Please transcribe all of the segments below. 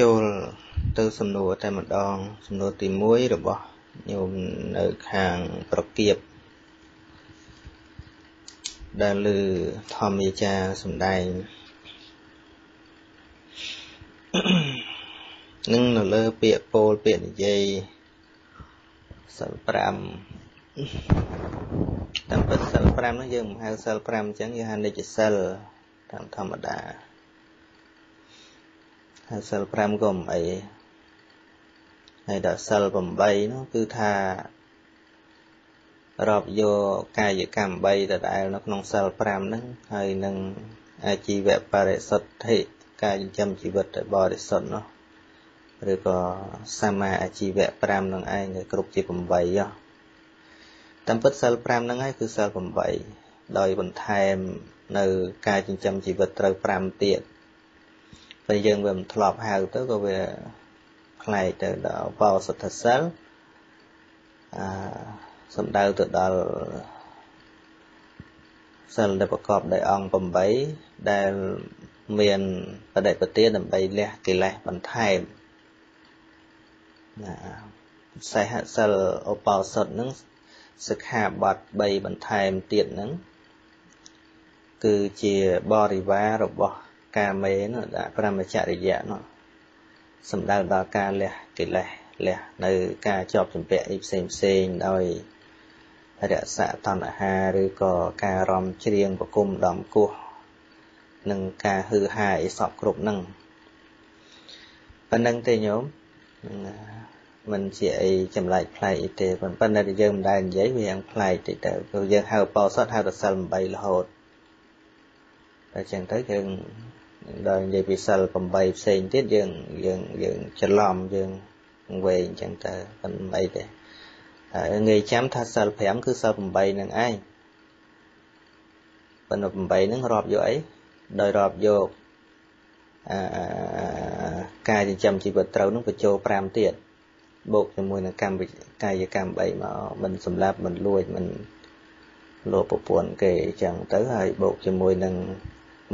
ចូល ទៅ សំណួរ តែ ម្ដង សំណួរ ទី 1 របស់ ញោម នៅ ខាង ប្រគៀប ដែល លើ ធម្មយាចារ សម្ដែង នឹង នៅ លើ ពាក្យ ពោល ពាក្យ និយាយ សិល 5 តាម ពិត សិល 5 នោះ យើង មិន ហៅ សិល 5 អញ្ចឹង យើង ហៅ និច្ច សិល តាម ធម្មតា សិល 5 ក៏មិនអី ហើយ ដល់ សិល 8 នោះ គឺ ថា រាប់ យក កាយកម្ម 3 ដែល នៅ ក្នុង សិល 5 ហ្នឹង ហើយ នឹង អាជីវៈ បរិសុទ្ធិ ការ ចិញ្ចឹម ជីវិត ឲ្យ បរិសុទ្ធ នោះ ឬ ក៏ សមា អាជីវៈ 5 នឹង ឯង គឺ គ្រប់ ជា 8 ហ៎ តាម ពិត សិល 5 ហ្នឹង ឯង គឺ សិល 8 ដោយ បន្ថែម នៅ ការ ចិញ្ចឹម ជីវិត ត្រូវ 5 ទៀត bây giờ mình thọp hào tới có về này từ đó vào sự thật sáng xong đau từ đó sơn để bọc cọp đại ông bầm bấy đại miền và đại bờ tía đầm bay lẹ kỳ lẹ bằng thay sai hạt sơn ô bao sơn nắng sức hạ bọt bay bằng thay tiền nắng cứ chia bò đi vá rồi bò ការមេនោះប្រមជ្ឈរិយៈនោះសម្ដៅដល់ការលះកិលេសលះនៅការជាប់សម្ពាធផ្សេងផ្សេងដោយរក្សាតណ្ហាឬក៏ការរំជ្រៀងប្រគុំដំគោះនឹងការហឺហាយអីសពគ្រប់នឹងប៉ុណ្ណឹងតែញោមមិនជាអីចម្លែកផ្លែអីទេប៉ុន្តែយើងមិនដែលនិយាយវាយ៉ាងផ្លែកតិចទៅយើងហៅបោសតហៅតែសិល 8 រហូតតែចឹងទៅយើង ដល់និយាយពីសិល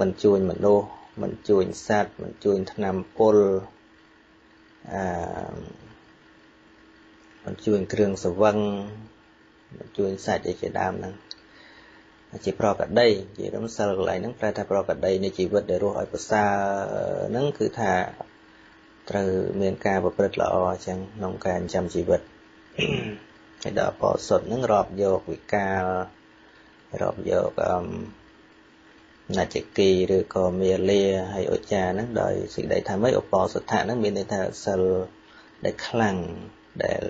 8 mình chuồn sát mình chuồn tham pol mình chuồn kêu sờ văng mình chuồn sát để chế đam năng chỉ pro cả đây chỉ đóng sờ lại nắng phải thay pro cả đây nên chỉ vượt để ru hỏi xa nắng cứ thả từ miền ca và bớt lọ chẳng nông ca chăm chỉ vượt cái đó bỏ sột nắng rọp vô quỷ ca rọp vô là chỉ kỳ rồi còn mìa lìa hay ổ trà nó đòi sự đại thả mấy ổ bò sụt thả nó miền đại thả sờ đại khăn đại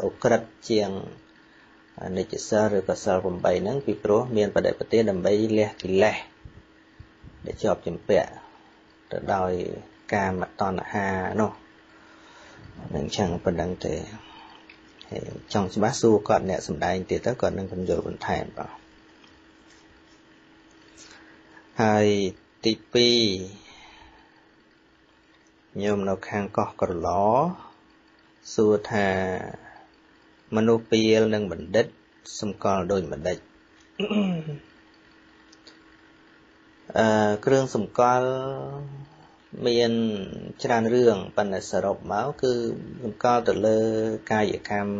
ổ cật chiang này chỉ sờ rồi còn sờ còn bày nó bị pro miền và đại bát tía đầm bấy lẹ kỳ lẹ để chọc chìm bẹ đòi ca mặt toàn hà nó nên chẳng phần đăng thế trong bát su còn nè sầm đai thì tất còn đang còn dồi còn thèm vào ហើយទី 2 ញោមនៅខាងកោះក្រឡសួរថាមនុស្សពាលនិងបណ្ឌិតសម្គាល់ដោយម្ដេច គ្រឿងសម្គាល់មានច្រើនរឿងប៉ុន្តែសរុបមកគឺសម្គាល់ទៅលើកាយកម្ម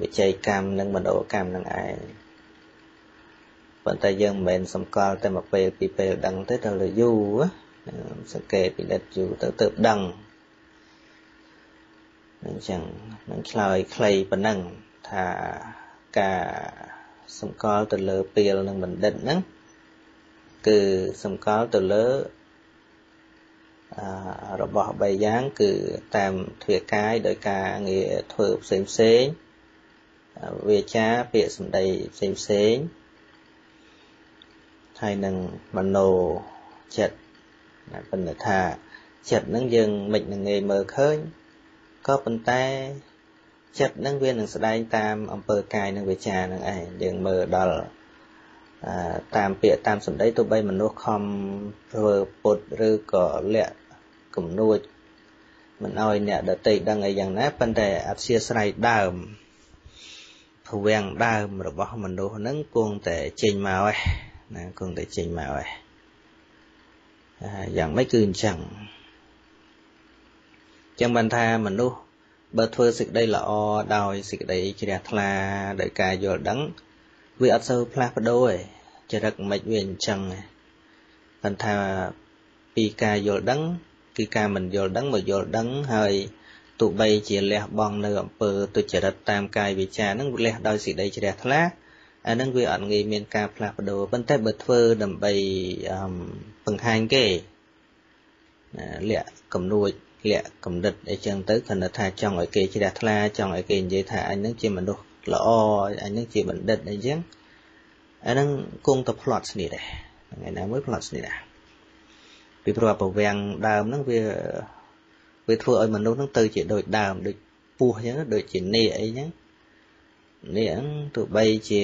វិច័យកម្មនិងមនោកម្មនឹងឯង ប៉ុន្តែយើងមិនមែនសម្គាល់តែមកពេលពីពេលដឹងទេដល់យូរហ្នឹងសង្កេតពិនិត្យយូរទៅទើបដឹងអញ្ចឹងនឹងឆ្លើយខ្លីប៉ុណ្ណឹងថាការសម្គាល់ទៅលើពាលនិងបណ្ឌិតហ្នឹងគឺសម្គាល់ទៅលើរបស់ ហើយនឹងមโนចិត្តប៉ុន្តែថាចិត្តនឹងយើងមិនងាយមើលឃើញក៏ប៉ុន្តែចិត្តនឹងវានឹងស្ដែងតាមអំពើកាយនិងវាចានឹងឯងយើងមើលដល់តាមពាក្យតាមសម្ដីទោះបីមនុស្សខំធ្វើពុតឬក៏លាក់គំនួចមិនឲ្យអ្នកដតីដឹងអីយ៉ាងណាប៉ុន្តែអធ្យាស្រ័យដើម ភវង ដើម របស់ មនុស្ស ហ្នឹង គង់តែចេញមកឯណា គង់តែចេញមកឯ យ៉ាងម៉េចគឺអញ្ចឹងបានថាមនុស្សបើធ្វើសេចក្តីល្អដោយសេចក្តីជ្រះថ្លាដោយការយល់ដឹងវាអត់សូវផ្លាស់ប្ដូរទេចរិតមិនវាអញ្ចឹងបានថាពីការយល់ដឹងគឺការមិនយល់ដឹងមកយល់ដឹងហើយទោះបីជាលះបង់នៅអំពើទុច្ចរិតតាមកាយវាចានឹងលះដោយសេចក្តីជ្រះថ្លាអានឹងវាអត់ងាយមានការផ្លាស់ប្ដូរប៉ុន្តែបើធ្វើដើម្បីបង្ហាញគេលាក់កំនួចលាក់កំដិតអីចឹងទៅគណថាចង់ឲ្យគេជ្រះថ្លាចង់ឲ្យគេនិយាយថាអញនឹងជាមនុស្សល្អអញនឹងជាបណ្ឌិតអីចឹងអានឹងគង់តែផ្លត់ស្នេះដែរថ្ងៃណាមួយផ្លត់ស្នេះដែរពីព្រោះប្រវាំងដើមហ្នឹងវាធ្វើឲ្យមនុស្សហ្នឹងទៅជាដូចដើមដូចពស់អញ្ចឹងដូចជានាគអីអញ្ចឹងនាគទោះបីជា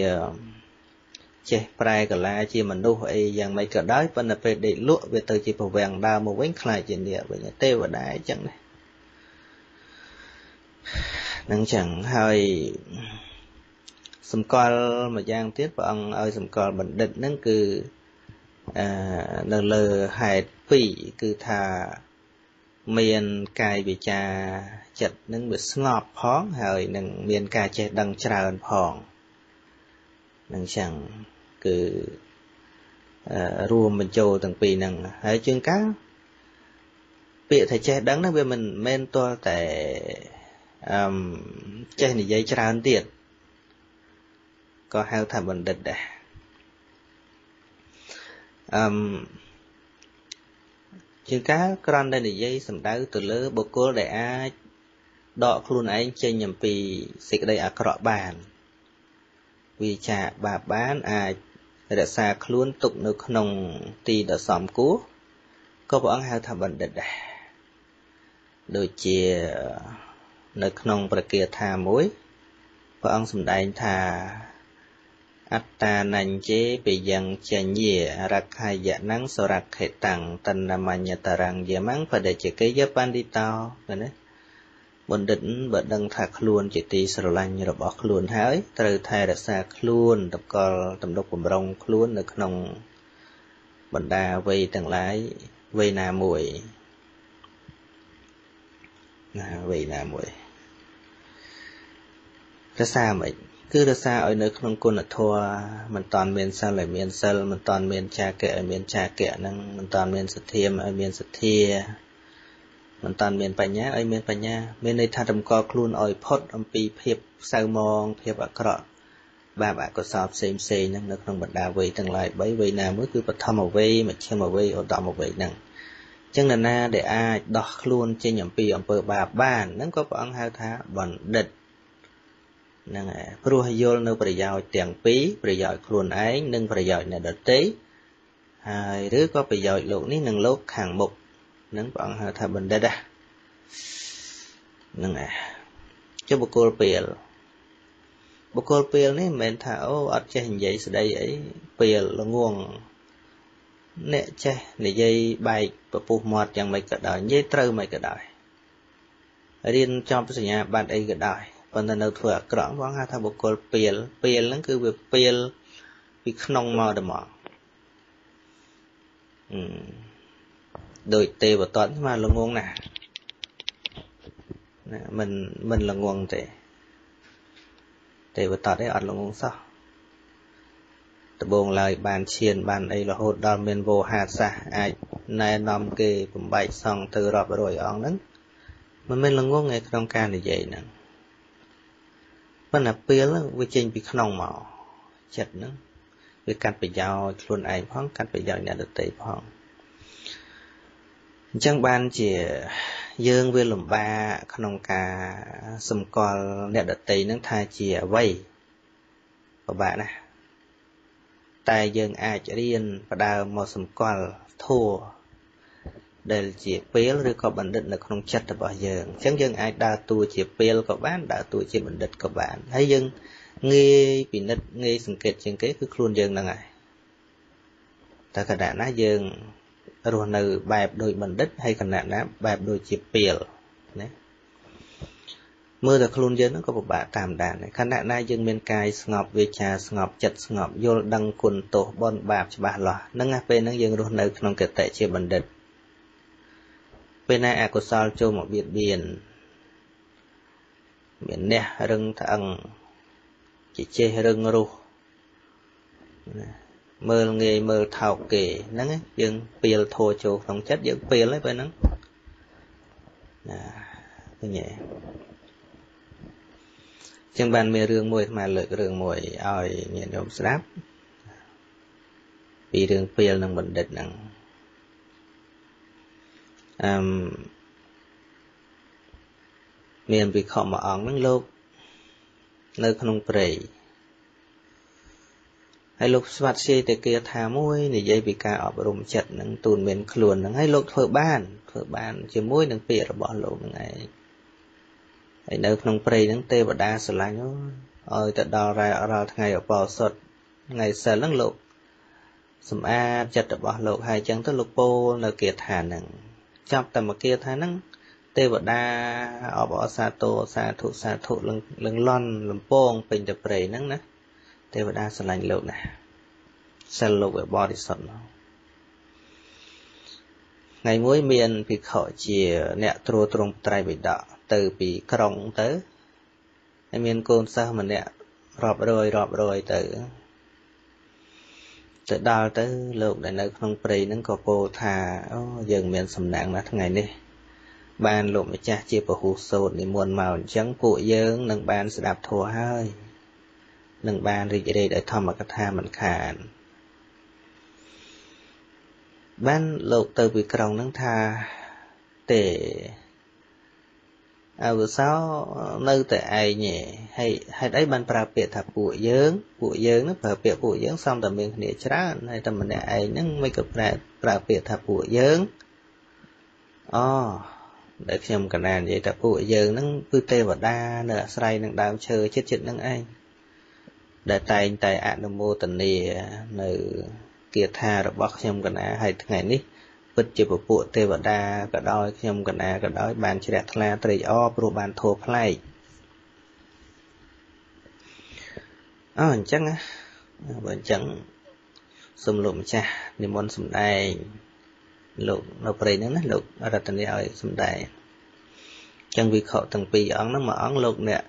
ចេះប្រែកាលាជាមនុស្សអីយ៉ាងម៉េចក៏ដោយប៉ុន្តែពេលដេកលក់វាទៅជាប្រវាំងដើមមកវិញខ្លាចជានាគវិញទេវតាអញ្ចឹងដែរនឹងចឹងហើយសម្គាល់មួយយ៉ាងទៀតព្រះអង្គឲ្យសម្គាល់បណ្ឌិតហ្នឹងគឺនៅលើហេតុ2គឺថាមានកាយវិចារចិត្តនឹងវាស្ងប់ផងហើយនឹងមានការចេះដឹងច្រើនផងនឹងចឹងគឺរួមបញ្ចូលទាំងពីរហ្នឹងហើយជាងកាពាក្យថាចេះដឹងហ្នឹងវាមិនមែនទាល់តែចេះនិយាយច្រើនទៀតក៏ហៅថាបណ្ឌិតដែរជាការក្រាន់តែនិយាយសម្ដៅទៅលើបុគ្គលដែលអាចដកខ្លួនឯងចេញអំពីសេចក្តីអាក្រក់បានវាចាបាបបានអាចរក្សាខ្លួនទុកនៅក្នុងទីដ៏សមគួរក៏ព្រះអង្គហៅថាបណ្ឌិតដែរដូចជានៅក្នុងព្រះគាថាមួយព្រះអង្គសម្ដែងថាអត្តានញ្ជេបិយ៉ាងចញ្ញេរក្ខយៈនឹងសរខេតੰតណ្ណមញ្ញតរង្យមੰបដិជកេយបណ្ឌិតោណាបណ្ឌិតបើដឹងថាខ្លួនជាទីស្រឡាញ់របស់ខ្លួនហើយត្រូវថែរក្សាខ្លួនតកល់ទំនុកបំរុងខ្លួននៅក្នុងបណ្ដាវ័យទាំងឡាយវ័យណាមួយរក្សាមិនគឺរសារឲ្យនៅក្នុងគុណធម៌មិនតាន់មានសិលឲ្យមានសិលមិនតាន់មានចាគៈឲ្យមានចាគៈហ្នឹងមិនតាន់មានសទ្ធាឲ្យមានសទ្ធាមិនតាន់មានបញ្ញាឲ្យមានបញ្ញាមានន័យថាតម្កល់ខ្លួនឲ្យផុតអំពីភាពផ្សៅមងភាពអាក្រក់បាបអកុសលផ្សេងៗហ្នឹងនៅក្នុងបណ្ដាវ័យទាំងឡាយ3វ័យណាមួយគឺបឋមវ័យមធ្យមវ័យឧត្តមវ័យហ្នឹងអញ្ចឹងអ្នកណាដែលអាចដោះខ្លួនចេញអំពីអំពើបាបបានហ្នឹងក៏ព្រះអង្គហៅថាបណ្ឌិតហ្នឹងហើយព្រោះយល់នៅប្រយោជន៍ទាំងពីរប្រយោជន៍ខ្លួនឯងនិងប្រយោជន៍អ្នកដទៃហើយឬក៏ប្រយោជន៍លោកនេះនិងលោកខាងមុខហ្នឹងព្រះអង្គហៅថាបណ្ឌិតហ្នឹងហើយជាបុគ្គលពេលនេះមិនមែនថាអូអត់ចេះនិយាយស្ដីអីពេលល្ងងអ្នកចេះនិយាយបែកពពុះមាត់យ៉ាងម៉េចក៏ដោយនិយាយត្រូវមិនក៏ដោយរៀនចប់សញ្ញាបត្រអីក៏ដោយប៉ុន្តែនៅធ្វើអាក្រក់ផងហៅថាបុគ្គលពេលហ្នឹងគឺវាពេលពីក្នុងមកដល់មកដោយទេវតាស្មើល្ងងណាស់ណាមិនល្ងងទេទេវតាឯងអត់ល្ងងសោះដំបងឡើយបានឈានបានអីរហូតដល់មានវោហារសាសអាចណែនាំគេបំបែកសង្ឃទៅរាប់រយអង្គហ្នឹងមិនមែនល្ងងឯក្នុងការនិយាយហ្នឹងប៉ុន្តែពេលវាចេញពីក្នុងមកចិត្តហ្នឹងវាកាត់ប្រយោជន៍ខ្លួនឯងផងកាត់ប្រយោជន៍អ្នកដទៃផងអញ្ចឹងបានជាយើងវាលំបាកក្នុងការសម្គាល់អ្នកដទៃហ្នឹងថាជាអ្វីពិបាកណាស់តែយើងអាចរៀនបដើមមកសម្គាល់ធัวដែលជាពេលឬក៏បណ្ឌិតនៅក្នុងចិត្តរបស់យើងអញ្ចឹងយើងអាចដើរតួជាពេលក៏បានដើរតួជាបណ្ឌិតក៏បានហើយយើងងាយពិនិត្យងាយសង្កេតជាងគេគឺខ្លួនយើងហ្នឹងហើយតែកណ្ដាលណាយើងរស់នៅបែបដូចបណ្ឌិតហើយកណ្ដាលណាបែបដូចជាពេលណា mơ được khôn dân nó có một bả tạm đạn này khán đại nay dân miền cài ngọc về trà ngọc chật ngọc vô đăng quần tổ bon bạc cho bà lọ nâng áp bên nâng dân luôn nơi trong kẹt tệ chia bần đật bên này à có sao cho một biển biển biển nè rừng thằng chỉ chê rừng ru mơ nghề mơ thảo kể nắng ấy dân pìa thô cho phòng chất dân pìa lấy bên nắng nhẹ chẳng bàn mê rương mùi mà lợi rương mùi oi nhẹ đồm sáp vì rương pìa nâng bình địch nặng miền bị khọ mà óng nâng lộp nơi không bầy hay lúc xoát xe từ kia thả môi thì dây bị cả ọp rùm chật nâng tùn miền khuôn nâng hay lúc phở bàn chứ môi nâng pìa bỏ lộp nâng ấy ấy nơi không bầy nâng tê và đa sở lạnh ôi tự đo ra ở rào ngày ở bò sọt ngày sở lăng lộp xùm áp chật ở bỏ lộp hai chân tức lục bô nơi kia thả nâng chọc tầm ở kia thả nâng tê vật đa ở bỏ xa thụ lưng lon lưng bông bình đập rầy nắng nè tê vật đa sờ lạnh lụt nè sờ lụt ở bò đi sọt ngày muối miền bị khỏi chìa nẹt trôi trùng trai bị đọ từ bị còng tới anh miền côn sao mà nẹt rọp rồi từ đào tới lụt để nơi không rầy nắng cỏ bồ thà dừng miền sầm nặng nè thằng ngày đi ban lộn với cha chia vào hụt sột thì muôn màu trắng cụ dướng nâng ban sẽ đạp thua hơi nâng ban thì đây để thò mà cắt tha mình khàn ban lộn từ bị còng nâng tha để vừa sau nơi tại ai nhỉ hay đấy ban para biệt thập cụ dướng nó phải biệt cụ dướng xong tầm miền địa chán hay tầm mình để ai nâng mấy cục này para biệt thập cụ dướng để xem cả đàn vậy ta phụ giờ nâng cứ tê và đa nữa say nâng đam chơi chết chết nâng anh để tài ăn đồng mô tần nì nơi kia tha rồi bóc xem cả đàn hay ngày ní vứt chỉ vào phụ tê và đa cả đôi xem cả đàn cả đôi bàn chỉ đẹp là tây o pro bàn thô play chắc á vẫn chẳng sum lụm cha đi môn sum đây lục nó phải nữa lục ra tận đây sum đại chẳng vì khẩu từng pì ấn nó mà ấn lục nè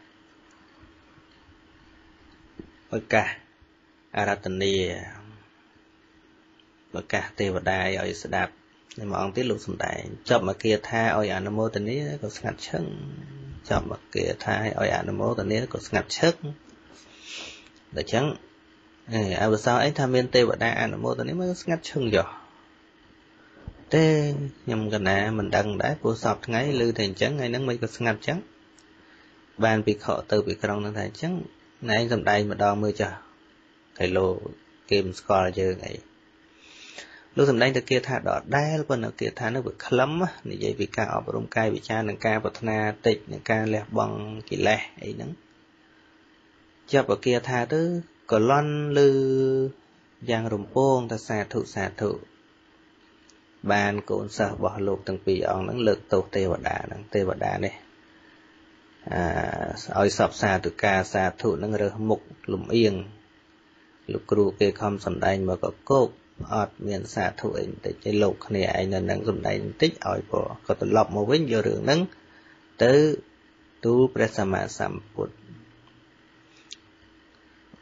bậc cả ra tận đây bậc cả tây vật đại ở sạt đạp nên mà ấn tiết lục sum đại chọn mà kia tha ở nhà namo tận đấy có ngặt chớng chọn mà kia tha ở nhà namo tận đấy có ngặt chớng để trắng à bữa sau ấy tham viên tây vật đại namo tận đấy mới ngặt chớng rồi thế nhầm gần nè mình đăng đá của sọp ngay lư thành trắng ngay nắng mấy cái ngập trắng bàn bị họ từ bị còng nắng thành trắng này anh cầm tay mà đo mưa chờ thầy lô kim score chơi ngày lúc cầm tay từ kia thả đỏ đá còn ở kia thả nó bị lấm này dây bị cào và rung cay bị cha nâng ca bật na tịnh nâng ca lẹ bằng kỳ lẹ ấy nắng cho vào kia thả thứ còn lon lư giang rồng pôn ta xà thụ ban cũng sợ bỏ lụt từng pì ong năng lực tổ tê vật đá này oi sập xa từ ca xa thụ năng rơ mục lùm yên lục cừu kê không sầm đay mà có cột ọt miền xa thụ ấy để chơi lục này anh nên năng sầm đay tích oi bỏ có tự lọc một vết vô đường nắng tứ tu prasama samput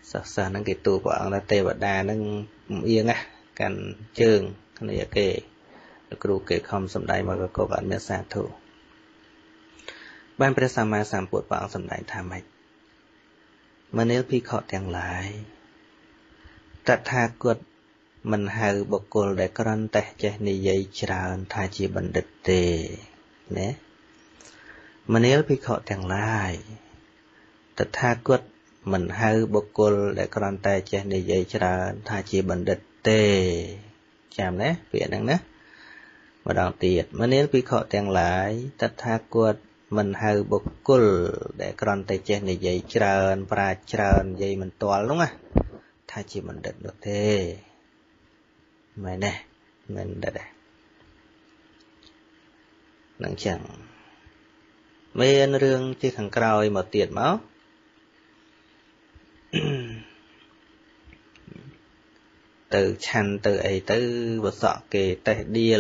xa năng cái tu của ông là tê vật đá năng yên á cành trường này kê cừu kể không sầm đại mà các bạn miễn xả thủ banព្រះសម្មាសម្ពុទ្ធព្រះអង្គសម្ដែងថាម៉េចមនុស្សភិក្ខុទាំងឡាយតថាគតមិនហៅបុគ្គលដែលគ្រាន់តែចេះនិយាយច្រើនថាជាបណ្ឌិតទេណាមនុស្សភិក្ខុទាំងឡាយតថាគតមិនហៅបុគ្គលដែលគ្រាន់តែចេះនិយាយច្រើនថាជាបណ្ឌិតទេចាំណាពាក្យហ្នឹងណាvà đào tiệt mà nếu bị khọ tiền lại tất tha quật mình hơi bộc cul để còn tay trên này dây trơn và trơn dây mình toàn đúng không tha chỉ mình định được thế mày nè mình đã nắng chẳng Mên rương thì khẳng còi một tiệt máu. Từ chăn từ ấy từ vật sọ kề tệ điêu.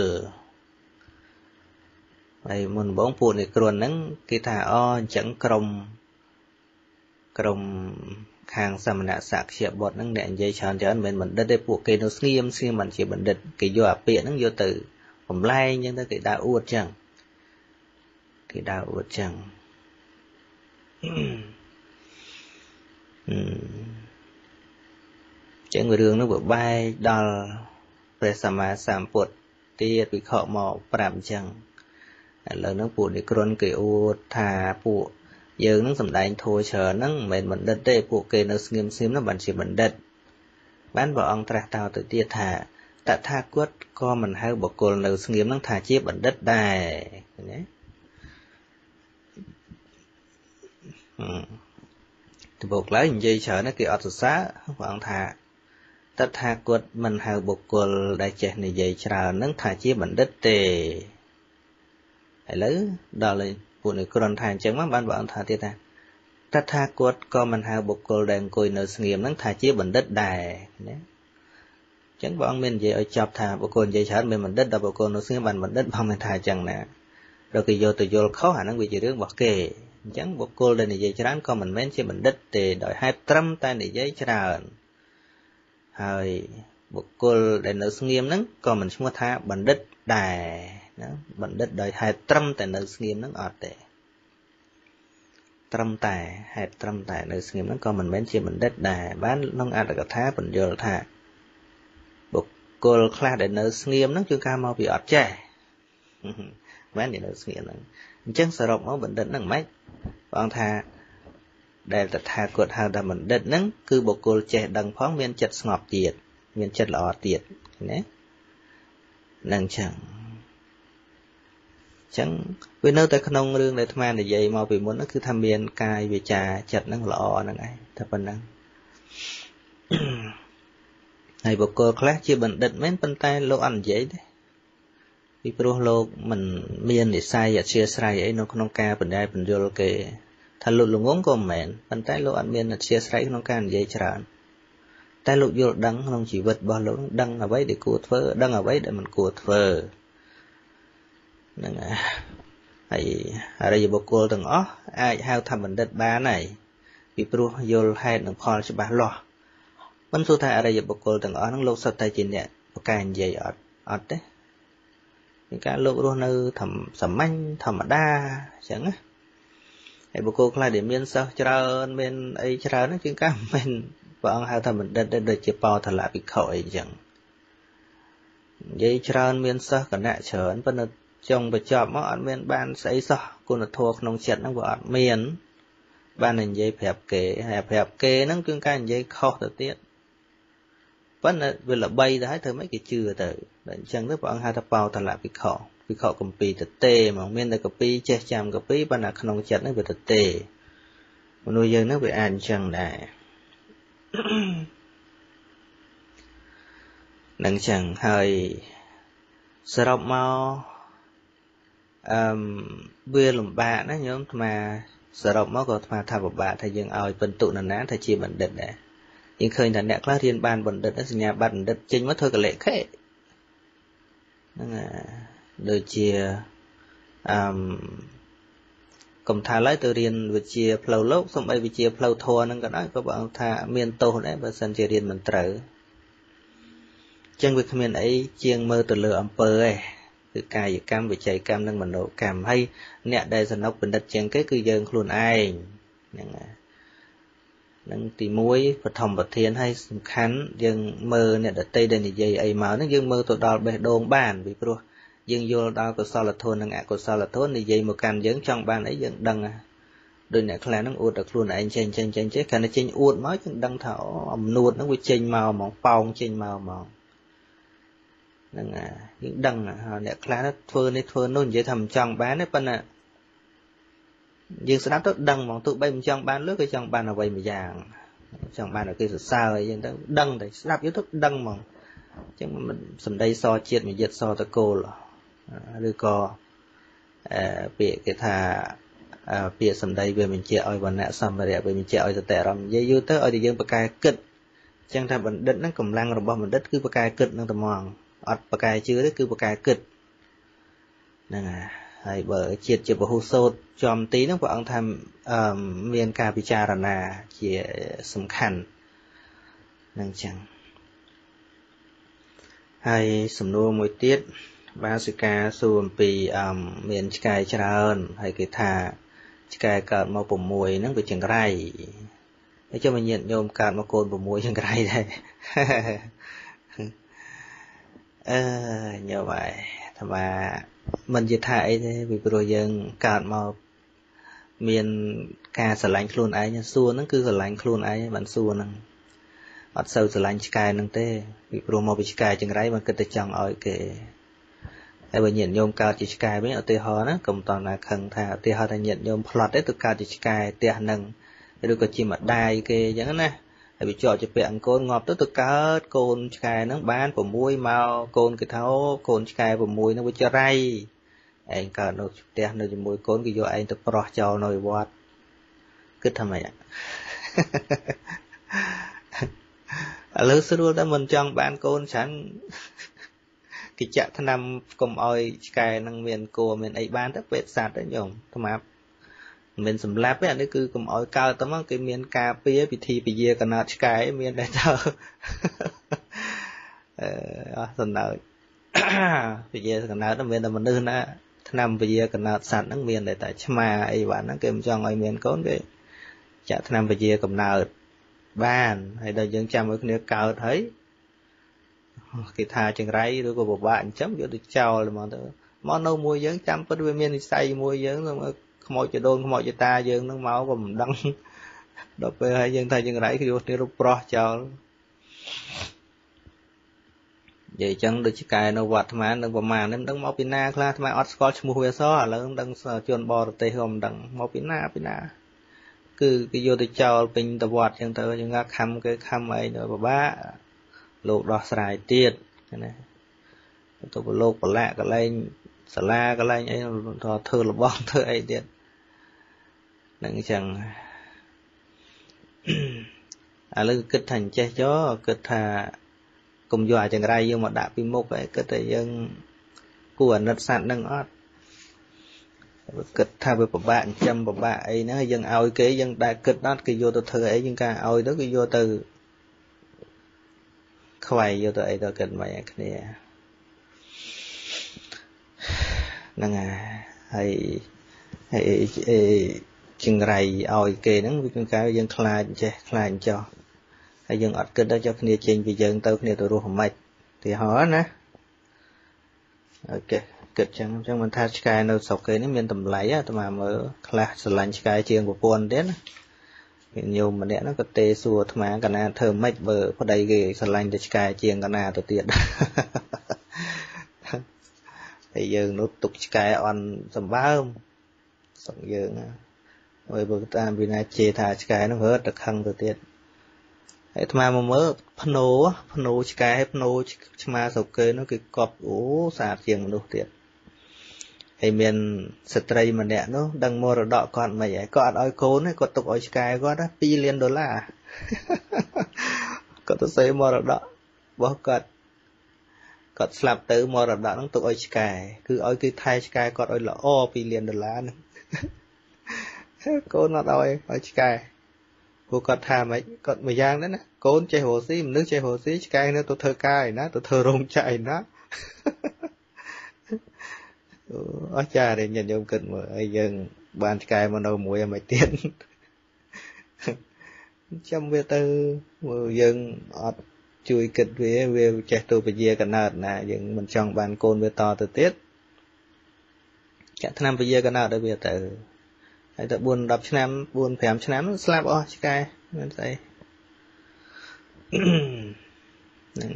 Vậy muốn bóng buồn thì cồn nắng kì thả o chẳng cồng. Cồng hàng xà mình đã sạc chìa bọt nắng đèn dây tròn cho anh mình đất để buộc kê nó nghiêm xuyên mình chỉ mình địch kì vô ạp biển nắng vô từ. Hôm nay nhưng ta kì đã uột chẳng. Kì đã uột chẳng. Chế người đường nó vừa bay đòi về xà mà xàm bột tiết bị khọ mọ phạm chẳng. Lần nó buồn thì cồn kì uột thả buộc. Giờ nó sầm đánh thôi chờ nó mệt mình đất đây buộc kê nó nghiêm xím nó bản chỉ mình đất bán bỏ ông tra tàu tự tiệt thả tạ tha quất co mình hay bỏ cồn nó nghiêm nó thả chiếc bản đất đài thì buộc lấy dây chờ nó kêu ọt xá bỏ ông thả tạ tha quất mình hay bỏ cồn đại trẻ này dây chờ nó thả chiếc bản đất tề hãy lấy đo lên buồn người còn thành chẳng mắc ban bọn thà tiệt ta, ta tha quật co mình hào bộc cồn đèn cùi nở nghiệm nắng thà chia bẩn đất đài, chẳng bọn mình về ở chập thà bộc cồn về chán mình đất đập bộc cồn nở nghiệm bàn bẩn đất bằng mình thà chẳng nè, rồi kỳ vô từ vô khó hẳn năng bị chỉ đứa bọc kề, chẳng bộc cồn đèn để dây chán co mình men chia bẩn đất thì đòi 200 tay để dây chán, rồi bộc cồn đèn nở nghiệm nắng co mình mua thà bẩn đất đài. Đó, bẩn đất đời 200 tại nơi nghiêm nó ọt tệ trăm tài 200 tại nơi nghiêm nó còn mình bán chia mình đất đài bán nó ăn được thá bình dừa thả bục cô kha để nơi nghiêm nó chưa ca mau bị ọt trẻ bán để nơi nghiêm nó chân sờ rộng máu bẩn đất nó mách còn thà đây là thà cột hào đà mình đất nắng cứ bục cô trẻ đằng phóng miên chật ngọt tiệt miên chật lọ tiệt nè năng chẳng chẳng với nơi tại không riêng để tham để vậy mà vì muốn nó cứ tham biên cài về trà chặt năng lọ năng này thập phần năng này bộ cơ class chia bẩn đật mấy phần tay lô ăn giấy đấy vì pro lô mình biên để sai và chia sai ấy nó không ca phần đây phần vô kề thà lụt lùng ngóng của mẹ phần tay lô ăn biên là chia sai không ca giấy trả tay lụt vô đắng không chỉ vật bao lỗ đăng ở đấy để cột phơ đăng ở đấy để mình cột phơ ở đây bộ cô từng ó ai hao thầm mình đất ba này bị pro vô hai đừng phò cho bà lo vẫn số thay ở đây bộ cô từng ó nó lâu sau tay chỉ nhẹ một cái gì ọt đấy những cái lỗ luôn nư thầm sầm manh thầm đa chẳng ấy bộ cô là điểm biên sao chờ bên ấy chờ nó chuyện cả mình bọn hao thầm mình đất để chỉ pao thật là bị khỏi chẳng vậy chờ biên sao còn lại chờ anh vẫn trong và chọn mà ăn miên ban sấy sọ cô nó thua không chẹt nó vợ miên ban hình dây hẹp kề nó cương cái dây khó thật tiết vẫn là vì là bay đã thấy mấy cái chừa từ để chân nó bọn hai thập bao thật là bị khó cầm pi thật tê mà miên là cầm pi che chạm cầm pi ban là không chẹt nó về thật tê nuôi dân nó về ăn chân này nâng chân hơi sờ rộng mau bia lùm bạ nó nhóm mà sở động máu của mà thà bọc bạ thầy dừng ỏi phần tụ nền nã thầy chia bẩn đất này nhưng khơi là nẹt lá thiên ban bẩn đất ở nhà bẩn đất chính mất thôi cả lệ khệ đời chia cầm thà lấy từ riêng vừa chia plau lốc xong bây vừa chia plau thua nên cái đó các bạn thà miền tô đấy và sân chia riêng mình tử chân việc miền ấy chiêng mơ từ lửa âm pơ ấy cứ cài cam về chạy cam năng mình độ cảm hay nè đây dân ốc bình đất chén cái cư dân luôn ai năng tì muối và thòng và thiên hay khán dân mơ nè đất tây đây này dây ấy máu nó dân mơ tụi đo bề đồn bàn vì pro dân vô đo của sao là thôn năng ạ của sao là thôn này dây một cam dân trong bàn ấy dân đằng đôi nè khá là nó uột được luôn anh trên chết khả nó trên uột mới dân đằng thảo ẩm nuột nó quay trên màu mỏng pong trên màu mỏng năng những đằng họ nè khá nó phơi nôn dễ thầm tròn bán đấy bạn ạ nhưng sau đó tôi đằng bọn tụi bay mình tròn bán lướt cái tròn bán là vậy mà giàng tròn bán là cái sự sao ấy nhưng đó đằng đấy đáp yếu thức đằng mỏng chứ mình sầm đây so chiết mình giật so ta cô là đưa co bị cái thà bia sầm đây về mình che oi vần nã sầm đây về mình che oi tệ ram dây dưa tới oi thì dân bậc kịch chẳng thà mình đất nó cầm lăng rồi bao mình đất cứ bậc kịch nó tầm mòn ọt bậc chưa đấy cứ bậc kịch nè hay bởi chiết chiết bờ hồ sâu chòm tí nó bọn tham miền cà bị trà là nà chỉ sầm khẩn năng chẳng hay sầm nô mùi tiết ba sự ca sùm pì miền cài trà hơn hay cái thà cài cạn màu bùm mùi nó bị chừng rai để cho mình nhận nhôm cạn màu cồn bùm mùi chừng rai đây như vậy và mình dịch hại vì rồi dân cạn màu miền ca sờ lạnh luôn ấy nha xuân nó cứ sờ lạnh luôn ấy bạn xuân bắt sâu sờ lạnh cài nâng tê vì rồi màu bị cài chừng rai mà cứ tự chồng ở cái ai bây nhận nhôm cao chỉ cài với ở tây hòn á cùng toàn là khẩn thà tây hòn là nhận nhôm plot đấy tụi cao chỉ cài tây hòn nâng rồi có chỉ mặt đai cái giống này bị chọn cho bẹn côn ngọt tới tụi cao côn cài nó bán của muối màu côn cái tháo côn cài của muối nó bị cho ray anh cả nó tây hòn nó chỉ muối côn cái do anh tụi pro chào nồi bọt cứ thầm vậy lớn số luôn đó mình chọn bán côn sẵn cái chợ thằng năm cùng oi cài năng miền cua miền ấy bán rất bệt sạt đấy nhổm thằng mập miền sầm láp ấy đấy cứ cùng oi cao tấm cái miền cà pía bị thi bị dê còn nát cái miền đại thờ thằng nào bị dê còn nát miền là mình đưa na thằng năm bị dê còn nát sạt năng miền để tại chma ấy bán năng kèm cho ngoài miền có cái chợ thằng năm bị dê còn nát ban hay đời dân cha mới cái cao thấy cái thà chừng rái đối với bộ bạn chấm vô được chào là mà món nấu mua dướng chấm với miên say mua dướng rồi không mọi chuyện đôn không mọi chuyện ta dướng nó máu và mình đắng đập về hai dân thầy chừng rái cái điều rút pro chào vậy chẳng được chỉ cài nó vặt mà đừng vào màn em đắng máu pina là mà Oxford mua về xó là đắng chuồn bò tây hôm đắng máu pina cứ cái vô được chào pin tập vặt chẳng tới những ngác khăm cái khăm ấy rồi bà bá lột đỏ xài tiệt này tôi có lột bỏ lạ cái lên xả la cái lên ấy thò thơ là bom thơ ấy tiệt đừng chẳng lấy kịch thành che chó kịch thà cùng dọa chẳng ra nhưng mà đã bị mốc ấy kịch thầy dân của nứt sạn nâng ót kịch thà với bạn chăm với bạn ấy nó dân ao cái dân đại kịch đó cái vô tôi thơ ấy nhưng cả ao đó cái vô từ khoai vô tới đó cần mày cái này năng à hay hay chừng rầy oi kê nó cái dân khlan cho hay dân ọt kênh đó cho cái này trên vì dân tao cái này tụi ruột mệt thì hỏi nè ok kịch chẳng chẳng mình thay cái nó sọc cái nó miền tầm lấy á tụi mà mở class lạnh cái chuyện của buồn đến nhiều mà đẻ nó có tê xua thằng cả na thơm mệt bờ có đầy ghê sờ lanh để cài chieng cả na tụt tiệt thì giờ nó tục cài on sầm bá không sầm giờ rồi bờ ta vì na chê thà cài nó hết đặc hăng tụt tiệt ấy thằng mà mới phano cài phano mà sọc kê nó cái cọp ố xả chieng nó tiệt hay miền stray mà nè nó đang mua rồi đọ còn mày ấy còn oi côn ấy còn tục oi sky có đó $1 billion còn tôi xây mua rồi đọ bỏ còn slap tới mua rồi đọ nó tục oi sky cứ oi cứ thay sky còn oi là $1 billion nữa côn nó oi oi sky cô còn tham ấy còn mày giang đấy nè côn chơi hồ xí mình nước chơi hồ xí sky nữa tôi thơ cài nó tôi thơ rồng chạy nó ở cha để nhận nhôm cần mà dân bàn cài mà đầu mũi mày tiền trong về từ dân chui kịch về trẻ tôi bây giờ cả nợ là dân mình trong bàn côn về to từ tiết cả tháng năm bây giờ cả nợ đây bây giờ hãy tập buồn đập năm buồn phèm năm slap o cài nên đây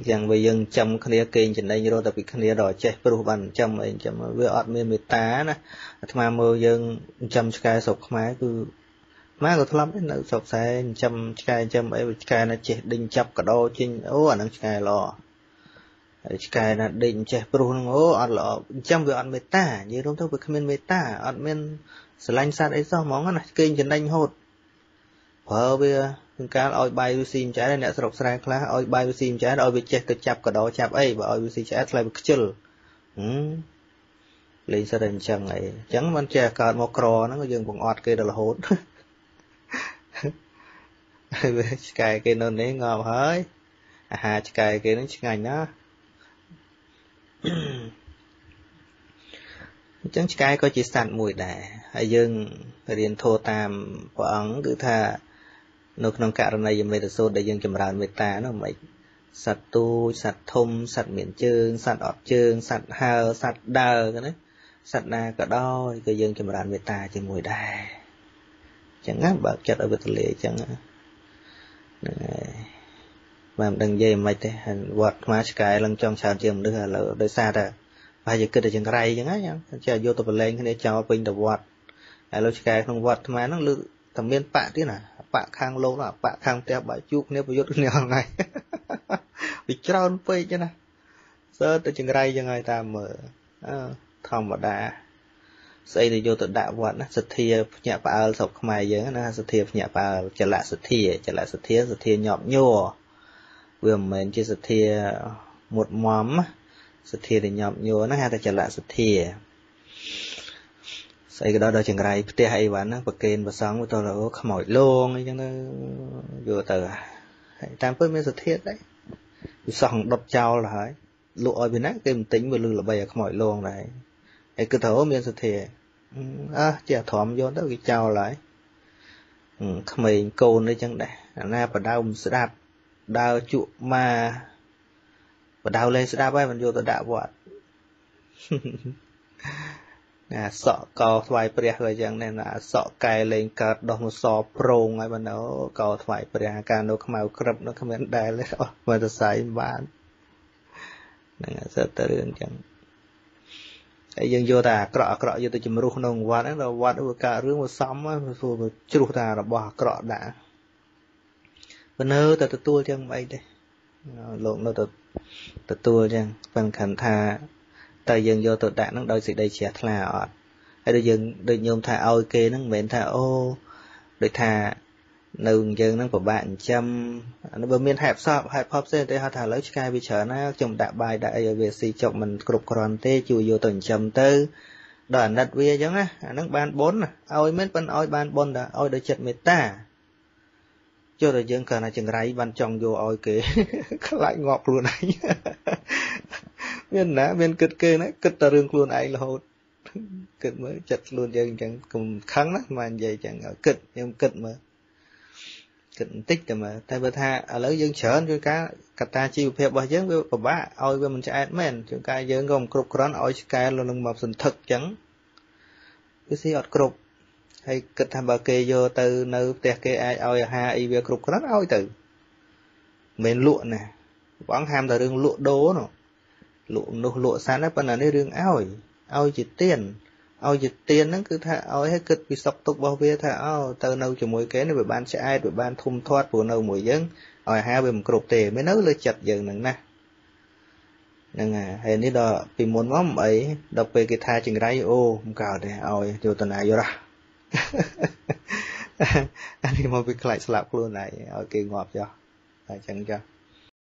rằng về dân chăm khné kênh trên đây như đó tập bị khné đòi chạy pro bàn chăm ấy chăm với ọt miền miệt tá nè mà mơ dân chăm sky sọc má cứ má có lắm nó sọc sai chăm sky ấy sky nó chạy đinh chập cả đôi trên ô anh sky lò cái là định trẻ prun ngô ở lọ trong việc ăn meta như đúng thôi với comment meta ăn men slime sạt ấy sao món này kênh trên đánh hột phở bia cá oi bay sim trái này nè sọc sài khá oi bay sim trái oi bị chẹt chạp cả đó chạp ấy và oi sim trái lại bị chửi lên sao đành chẳng ấy chẳng mình chẹt cả một cò nó dừng bằng ọt kia là hột cái nôn đấy ngọt hơi à cái nó ngành đó chẳng cái có chỉ sản mùi đẻ hay dừng điền thô tam của ấn cứ tha nô nông cạn này giờ mình được sôi để dừng chìm vào người ta nó mấy sạt tu sạt thông sạt miền trương sạt ọt trương sạt hào sạt đờ cái đấy sạt na cả đôi cái dừng chìm vào người ta chỉ mùi đẻ chẳng ngáp bạc chặt ở bên lề chẳng mà đừng dây mày thế quạt má cái lần trong sàn trường đưa là đời xa ra bây giờ cứ để chừng ray chẳng ấy nhá chờ vô tập lên cái này chào bình tập quạt alo cái không quạt mà nó lự thầm biên bạ thế nào bạ khang lâu là bạ khang theo bạ chuột nếu vô được nhiều ngày bị tròn phê chứ này giờ từ chừng ray chẳng ai ta mở thòng mà đá xây thì vô tự đạo quạt nó sệt thia nhà bà sọc mày giờ nó sệt thia nhà bà chả lạ sệt thia nhọm nhô vừa mình chia sạch thìa một móm sạch thìa thì nhọm nhúa nó hai ta trở lại sạch thìa xây cái đó đó chừng này tê hay bán nó bậc kênh và sáng của tôi là có mỏi luôn ấy cho nó vừa từ tam phút mới sạch thìa đấy xong đập trao là hỏi lụa bên nát kênh tính vừa lư là bây giờ mỏi luôn này ấy cứ thấu miên sạch thìa chả thòm vô đó cái trao lại mình câu nữa chẳng đấy na và đau sẽ đạt đào trụ mà và đào lên sẽ đá bay mình vô tôi đã vọt nè sọ cào thoải bẹt rồi chẳng nên là sọ cài lên cật đòn một sọ prong ấy mà nó cào thoải bẹt cả nó không màu cướp nó không biết đài lên mà tôi xài bán nè rất tự nhiên chẳng ấy dân vô ta cọ vô tôi chỉ mua không đồng ván đó ván đó cả rước một sắm ấy rồi chửi ta là bỏ cọ đã nơi ta tua chẳng vậy đây lộn nó ta tua chẳng phần khẩn tha ta dừng vô tội đại nó đôi sự đây trẻ là ọt hay đôi dừng đôi nhôm thà ôi kê nó mến thà ô đôi thà nương dừng nó của bạn chăm nó bơm miên hẹp hop xe đây họ thà lấy cái bị chở nó chồng đại bài đại về si chồng mình cột còn tê chui vô tuần chầm tư đoạn đặt vía giống á nó ban bốn ôi mến ban ôi ban bốn đã ôi đôi chật mệt ta cho rồi dân cần là chừng ray ban trong vô oi kì lại ngọt luôn anh bên ná bên kịch kê nấy kịch ta rương luôn anh là hột kịch mới chặt luôn dân chẳng cùng kháng lắm mà vậy chẳng ở kịch nhưng kịch tích thì mà tại bữa tha ở lớn dân chở cho cá cặp ta chịu phép bao dân với bà oi với mình sẽ men chúng ta dân gồm cục rắn oi cái luôn mập sình thật chẳng cứ xí ọt cục hay kịch tham bà kê vô từ nơi tè kê ai oi ha y việc cục rất oi từ mình lụa nè bọn ham là đường lụa đố nó lụa sáng nó bên là nơi đường oi chỉ tiền nó cứ thà oi hết kịch bị sọc tục bao bia thà oi từ nâu chỉ mối kế này về ban sẽ ai về ban thum thoát của nâu mùi dân oi ha về một cục tề mới nấu lên chặt dần nằng nè nên à hay ní đó vì muốn ngóng ấy đọc về cái tha chừng ray ô không cào để oi vô tuần này vô ra anh đi mà bị lại slap luôn này ở kia ngọt cho, lại chẳng cho.